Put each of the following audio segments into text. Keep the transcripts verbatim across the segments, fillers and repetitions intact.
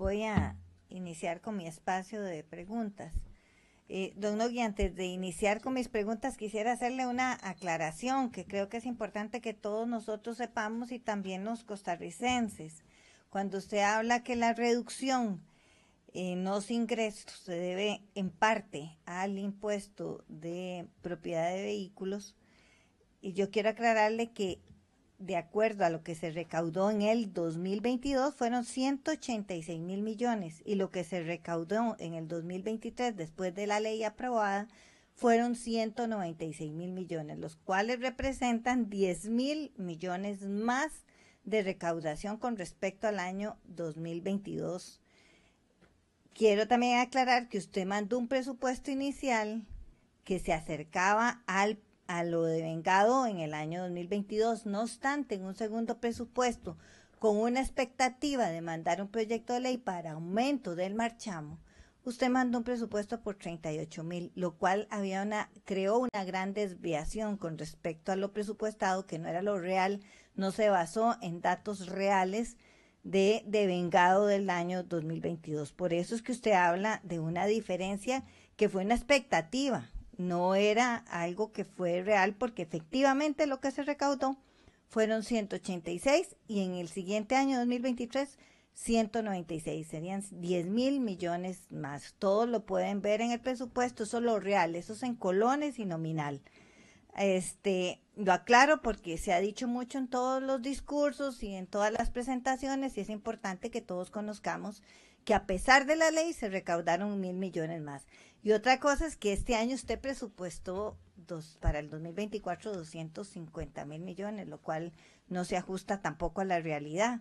voy a iniciar con mi espacio de preguntas. Eh, don Nogui, antes de iniciar con mis preguntas, quisiera hacerle una aclaración que creo que es importante que todos nosotros sepamos, y también los costarricenses. Cuando usted habla que la reducción en los ingresos se debe en parte al impuesto de propiedad de vehículos, y yo quiero aclararle que de acuerdo a lo que se recaudó en el dos mil veintidós fueron ciento ochenta y seis mil millones, y lo que se recaudó en el dos mil veintitrés después de la ley aprobada fueron ciento noventa y seis mil millones, los cuales representan diez mil millones más de recaudación con respecto al año dos mil veintidós. Quiero también aclarar que usted mandó un presupuesto inicial que se acercaba al a lo devengado en el año dos mil veintidós. No obstante, en un segundo presupuesto, con una expectativa de mandar un proyecto de ley para aumento del marchamo, usted mandó un presupuesto por treinta y ocho mil, lo cual había una, creó una gran desviación con respecto a lo presupuestado, que no era lo real, no se basó en datos reales de devengado del año dos mil veintidós. Por eso es que usted habla de una diferencia que fue una expectativa, no era algo que fue real, porque efectivamente lo que se recaudó fueron ciento ochenta y seis y en el siguiente año dos mil veintitrés ciento noventa y seis, serían diez mil millones más. Todos lo pueden ver en el presupuesto, eso es lo real, eso es en colones y nominal. Este, lo aclaro porque se ha dicho mucho en todos los discursos y en todas las presentaciones, y es importante que todos conozcamos que a pesar de la ley se recaudaron mil millones más. Y otra cosa es que este año usted presupuestó dos, para el dos mil veinticuatro doscientos cincuenta mil millones, lo cual no se ajusta tampoco a la realidad.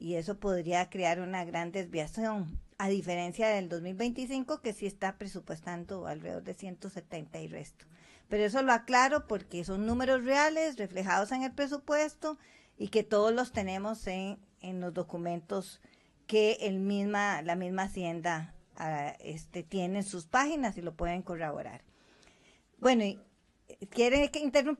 Y eso podría crear una gran desviación, a diferencia del dos mil veinticinco, que sí está presupuestando alrededor de ciento setenta y resto. Pero eso lo aclaro porque son números reales reflejados en el presupuesto y que todos los tenemos en, en los documentos que el misma, la misma Hacienda a, este, tiene en sus páginas y lo pueden corroborar. Bueno, ¿quiere que interrumpa?